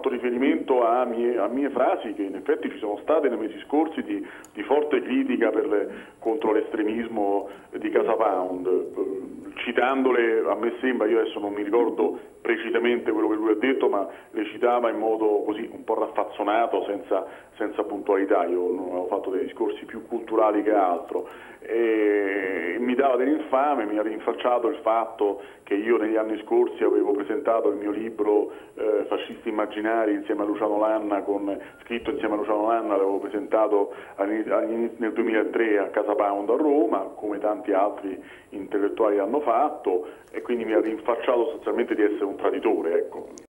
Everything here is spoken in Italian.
fatto riferimento a mie frasi che in effetti ci sono state nei mesi scorsi di forte critica per contro l'estremismo di Casa Pound, citandole, a me sembra, io adesso non mi ricordo precisamente quello che lui ha detto, ma le citava in modo così un po' raffazzonato, senza puntualità. Io ho fatto dei discorsi più culturali che altro, e mi dava dell'infame, mi ha rinfacciato il fatto che io negli anni scorsi avevo presentato il mio libro Fascisti Immaginari insieme a Luciano Lanna, scritto insieme a Luciano Lanna, l'avevo presentato nel 2003 a Casa Pound a Roma, come tanti altri intellettuali hanno fatto, e quindi mi ha rinfacciato sostanzialmente di essere un traditore, ecco.